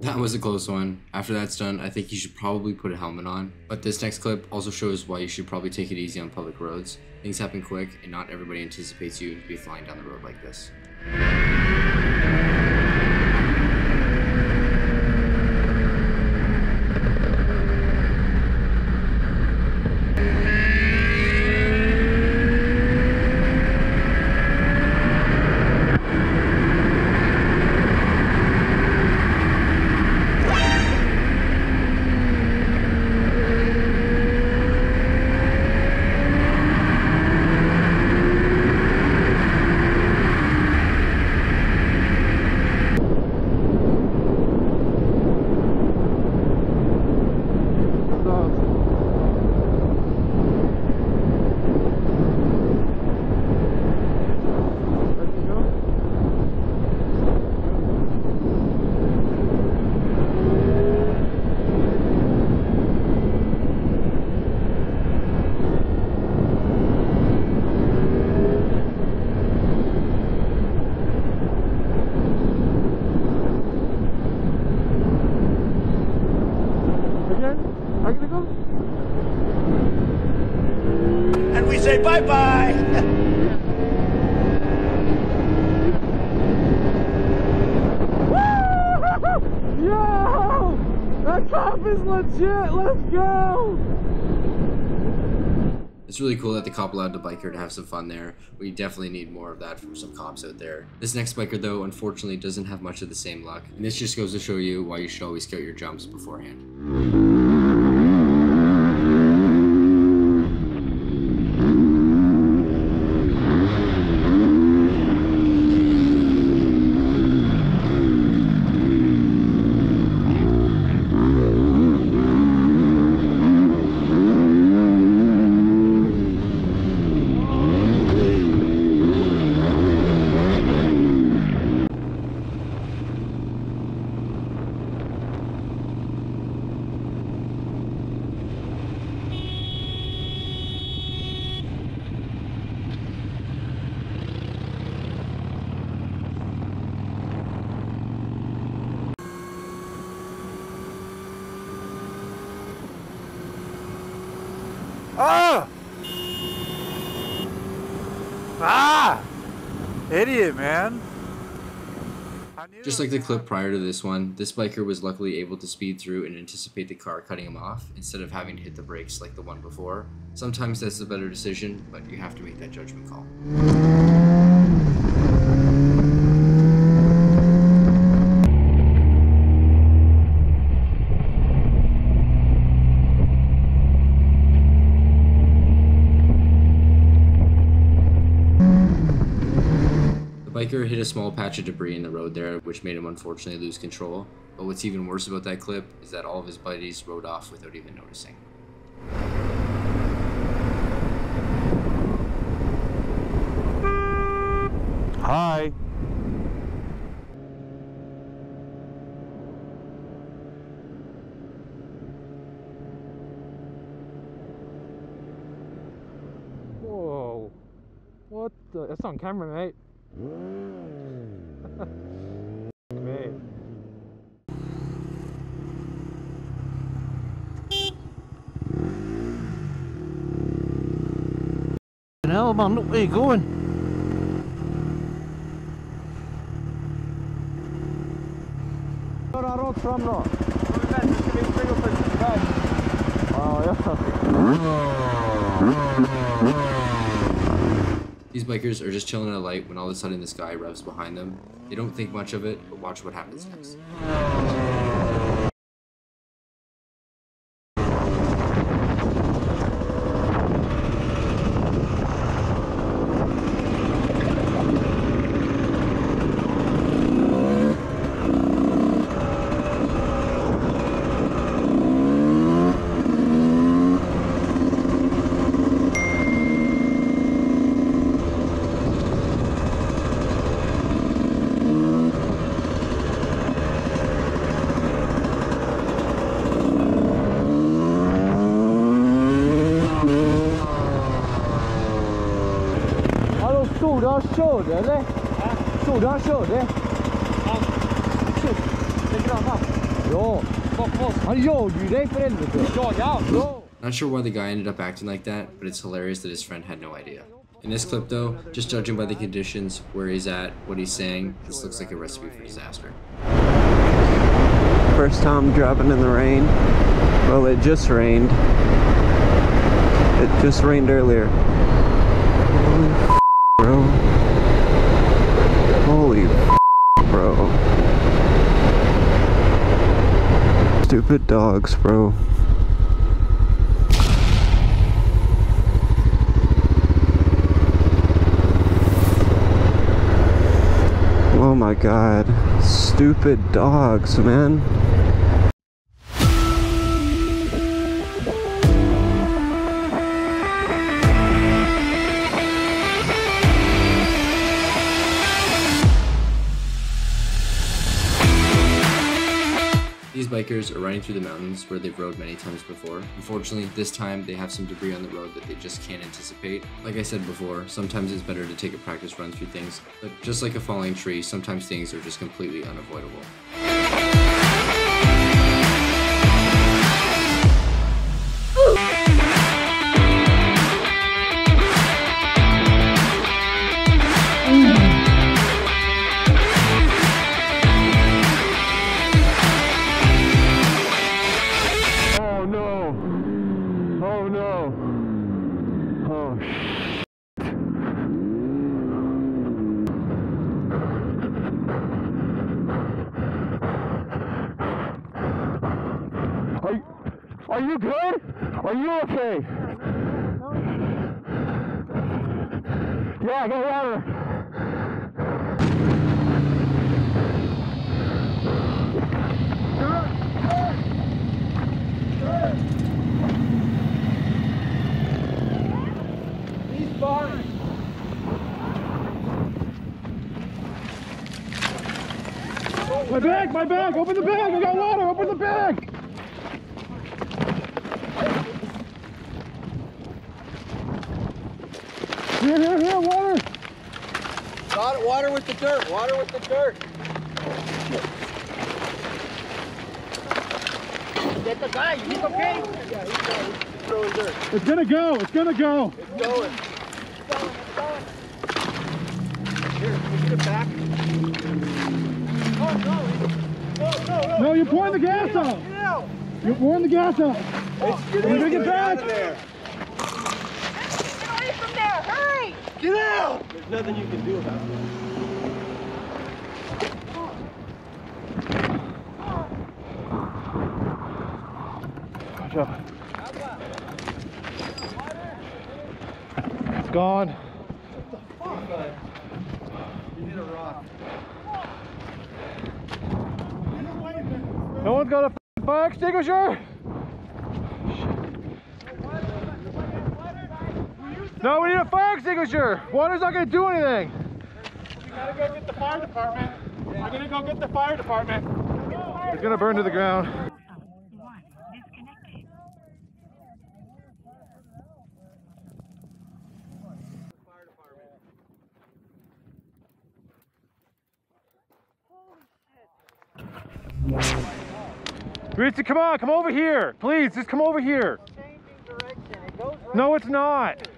That was a close one. After that's done, I think you should probably put a helmet on. But this next clip also shows why you should probably take it easy on public roads. Things happen quick, and not everybody anticipates you to be flying down the road like this. And we say bye-bye! Yo! That cop is legit! Let's go! It's really cool that the cop allowed the biker to have some fun there. We definitely need more of that from some cops out there. This next biker though, unfortunately, doesn't have much of the same luck. And this just goes to show you why you should always scout your jumps beforehand. Oh! Ah! Idiot, man. Just like the clip prior to this one, this biker was luckily able to speed through and anticipate the car cutting him off instead of having to hit the brakes like the one before. Sometimes that's the better decision, but you have to make that judgment call. Biker hit a small patch of debris in the road there, which made him unfortunately lose control. But what's even worse about that clip is that all of his buddies rode off without even noticing. Hi. Whoa. What the? That's on camera, mate. Man. Now, man, look where you're going. These bikers are just chilling at a light when all of a sudden this guy revs behind them. They don't think much of it, but watch what happens next. han körde eller? Ja. Såg du han körde? Ja. Det grannat. Ja. Han jagade ju dig för helvete. Ja. Not sure why the guy ended up acting like that, but it's hilarious that his friend had no idea. In this clip though, just judging by the conditions, where he's at, what he's saying, this looks like a recipe for disaster. First time driving in the rain. Well, it just rained. It just rained earlier. Holy f***, bro. Holy f***, bro. Stupid dogs, bro. Oh my god, stupid dogs, man. These bikers are riding through the mountains where they've rode many times before. Unfortunately, this time they have some debris on the road that they just can't anticipate. Like I said before, sometimes it's better to take a practice run through things, but just like a falling tree, sometimes things are just completely unavoidable. Are you good? Are you okay? Yeah, get out of her. He's fine. My bag, open the bag, I got water, open the bag. Here, water! Got it, water with the dirt, water with the dirt! Get the guy, he's okay? Yeah, he's fine, he's throwing dirt. It's gonna go, it's gonna go! It's going. Here, we get it back. Oh, no! No, you're pouring the gas out! Get out! You're pouring the gas out! We're gonna get back! Hurry! Get out! There's nothing you can do about it. Watch out. It's gone. What the fuck? You hit a rock. No one's got a fire extinguisher? No, we need a fire extinguisher! Water's not gonna do anything! We gotta go get the fire department. I'm gonna go get the fire department. It's gonna burn to the ground. Richie, come over here! Please, just come over here! No, it's not!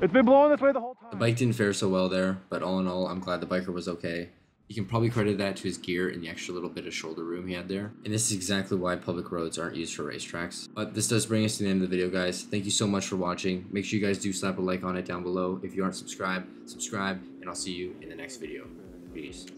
It's been blowing this way the whole time. The bike didn't fare so well there, but all in all, I'm glad the biker was okay. You can probably credit that to his gear and the extra little bit of shoulder room he had there. And this is exactly why public roads aren't used for racetracks. But this does bring us to the end of the video, guys. Thank you so much for watching. Make sure you guys do slap a like on it down below. If you aren't subscribed, subscribe, and I'll see you in the next video. Peace.